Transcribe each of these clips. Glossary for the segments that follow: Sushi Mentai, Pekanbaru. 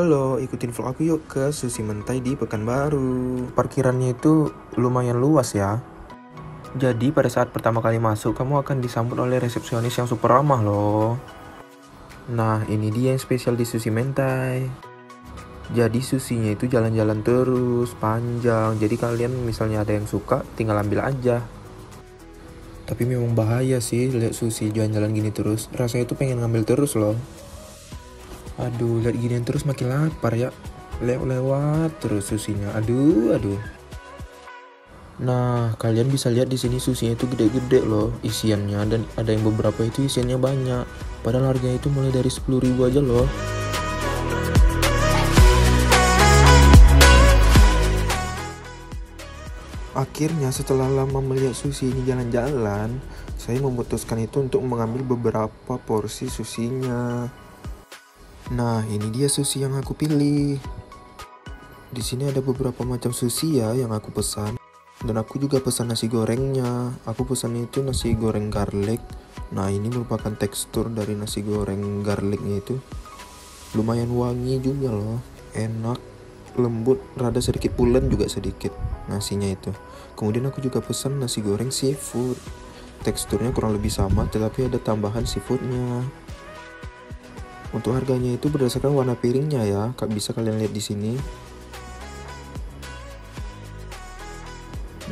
Halo, ikutin vlog aku yuk ke Sushi Mentai di Pekanbaru. Parkirannya itu lumayan luas ya. Jadi pada saat pertama kali masuk, kamu akan disambut oleh resepsionis yang super ramah loh. Nah, ini dia yang spesial di Sushi Mentai. Jadi sushinya itu jalan-jalan terus, panjang. Jadi kalian misalnya ada yang suka, tinggal ambil aja. Tapi memang bahaya sih lihat sushi jalan-jalan gini terus. Rasanya tuh pengen ngambil terus loh. Aduh, lihat ginian terus makin lapar ya. Lewat terus sushinya. Aduh. Nah, kalian bisa lihat di sini sushinya itu gede-gede loh isiannya, dan ada yang beberapa itu isiannya banyak. Padahal harganya itu mulai dari 10.000 aja loh. Akhirnya setelah lama melihat sushi ini jalan-jalan, saya memutuskan itu untuk mengambil beberapa porsi sushinya. Nah, ini dia sushi yang aku pilih. Di sini ada beberapa macam sushi ya yang aku pesan. Dan aku juga pesan nasi gorengnya. Aku pesan itu nasi goreng garlic. Nah, ini merupakan tekstur dari nasi goreng garlicnya itu. Lumayan wangi juga loh. Enak, lembut, rada sedikit pulen juga sedikit nasinya itu. Kemudian aku juga pesan nasi goreng seafood. Teksturnya kurang lebih sama, tetapi ada tambahan seafoodnya. Untuk harganya itu berdasarkan warna piringnya ya, bisa kalian lihat di sini.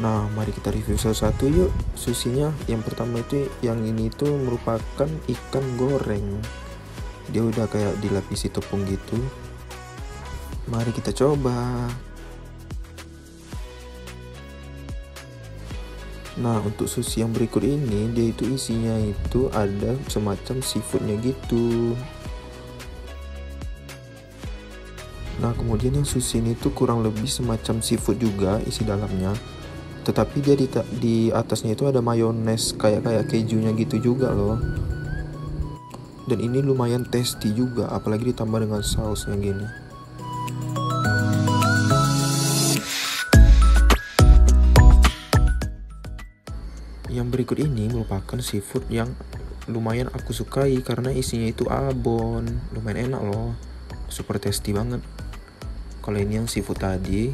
Nah, mari kita review satu-satu yuk sushinya. Yang pertama itu, yang ini itu merupakan ikan goreng. Dia udah kayak dilapisi tepung gitu. Mari kita coba. Nah, untuk sushi yang berikut ini, dia itu isinya itu ada semacam seafoodnya gitu. Nah, kemudian yang sushi ini tuh kurang lebih semacam seafood juga isi dalamnya, tetapi dia di atasnya itu ada mayones kayak kejunya gitu juga loh. Dan ini lumayan tasty juga, apalagi ditambah dengan sausnya gini. Yang berikut ini merupakan seafood yang lumayan aku sukai karena isinya itu abon, lumayan enak loh, super tasty banget. Kalau ini yang seafood tadi.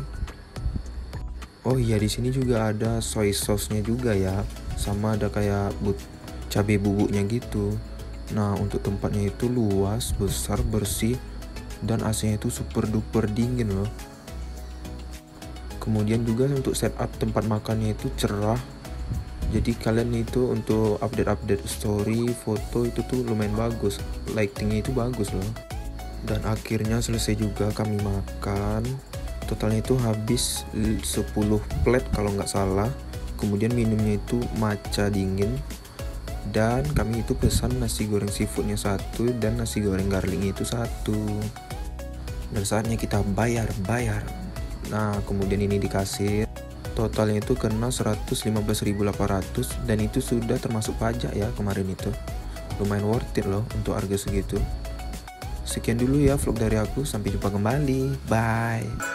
Oh iya, di sini juga ada soy sauce-nya juga ya. Sama ada kayak cabai bubuknya gitu. Nah, untuk tempatnya itu luas, besar, bersih, dan AC-nya itu super duper dingin loh. Kemudian juga untuk setup tempat makannya itu cerah. Jadi kalian itu untuk update-update story, foto itu tuh lumayan bagus. Lighting-nya itu bagus loh. Dan akhirnya selesai juga kami makan. Totalnya itu habis 10 plate kalau nggak salah. Kemudian minumnya itu matcha dingin. Dan kami itu pesan nasi goreng seafoodnya satu dan nasi goreng garlicnya itu satu. Dan saatnya kita bayar. Nah, kemudian ini di kasir. Totalnya itu kena 115.800, dan itu sudah termasuk pajak ya kemarin itu. Lumayan worth it loh untuk harga segitu. Sekian dulu ya vlog dari aku, sampai jumpa kembali. Bye.